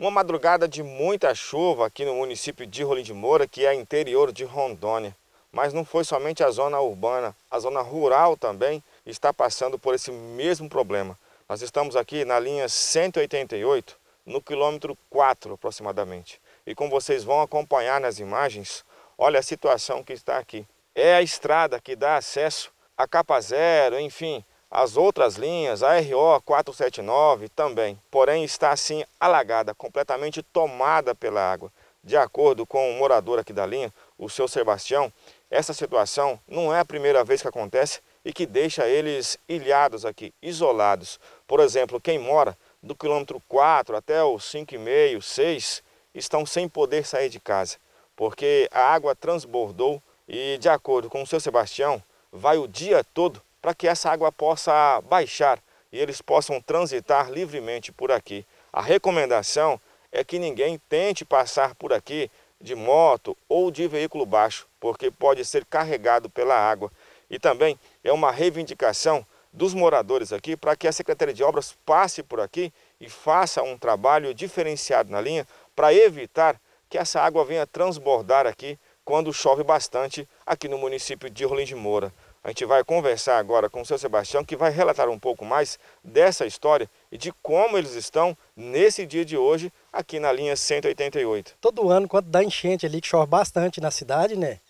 Uma madrugada de muita chuva aqui no município de Rolim de Moura, que é interior de Rondônia. Mas não foi somente a zona urbana, a zona rural também está passando por esse mesmo problema. Nós estamos aqui na linha 188, no quilômetro 4 aproximadamente. E como vocês vão acompanhar nas imagens, olha a situação que está aqui. É a estrada que dá acesso à capa zero, enfim, as outras linhas, a RO479 também. Porém está assim alagada, completamente tomada pela água. De acordo com o morador aqui da linha, o seu Sebastião, essa situação não é a primeira vez que acontece e que deixa eles ilhados aqui, isolados. Por exemplo, quem mora do quilômetro 4 até o 5,5, 6, estão sem poder sair de casa, porque a água transbordou e, de acordo com o seu Sebastião, vai o dia todo para que essa água possa baixar e eles possam transitar livremente por aqui. A recomendação é que ninguém tente passar por aqui de moto ou de veículo baixo, porque pode ser carregado pela água. E também é uma reivindicação dos moradores aqui para que a Secretaria de Obras passe por aqui e faça um trabalho diferenciado na linha para evitar que essa água venha transbordar aqui quando chove bastante aqui no município de Rolim de Moura. A gente vai conversar agora com o seu Sebastião, que vai relatar um pouco mais dessa história e de como eles estão nesse dia de hoje aqui na linha 188. Todo ano, quando dá enchente ali, que chove bastante na cidade, né?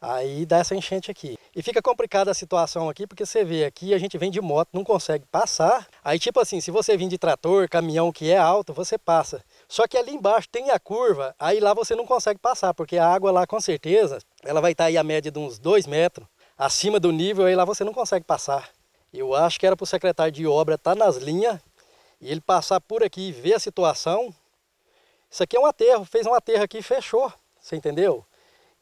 Aí dá essa enchente aqui. E fica complicada a situação aqui, porque você vê aqui, a gente vem de moto, não consegue passar. Aí tipo assim, se você vir de trator, caminhão que é alto, você passa. Só que ali embaixo tem a curva, aí lá você não consegue passar, porque a água lá com certeza, ela vai estar aí a média de uns 2 metros. Acima do nível, aí lá você não consegue passar. Eu acho que era para o secretário de obra estar nas linhas e ele passar por aqui e ver a situação. Isso aqui é um aterro, fez um aterro aqui e fechou, você entendeu?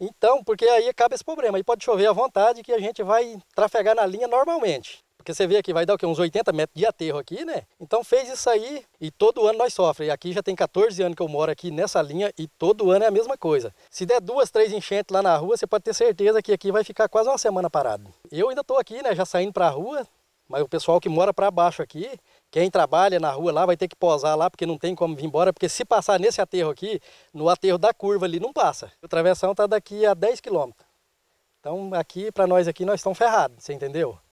Então, porque aí acaba esse problema, aí pode chover à vontade que a gente vai trafegar na linha normalmente. Porque você vê aqui, vai dar o quê? Uns 80 metros de aterro aqui, né? Então fez isso aí e todo ano nós sofremos. Aqui já tem 14 anos que eu moro aqui nessa linha e todo ano é a mesma coisa. Se der 2, 3 enchentes lá na rua, você pode ter certeza que aqui vai ficar quase uma semana parado. Eu ainda estou aqui, né? Já saindo para a rua, mas o pessoal que mora para baixo aqui, quem trabalha na rua lá vai ter que posar lá porque não tem como vir embora, porque se passar nesse aterro aqui, no aterro da curva ali, não passa. O travessão está daqui a 10 km. Então aqui, para nós aqui, nós estamos ferrados, você entendeu?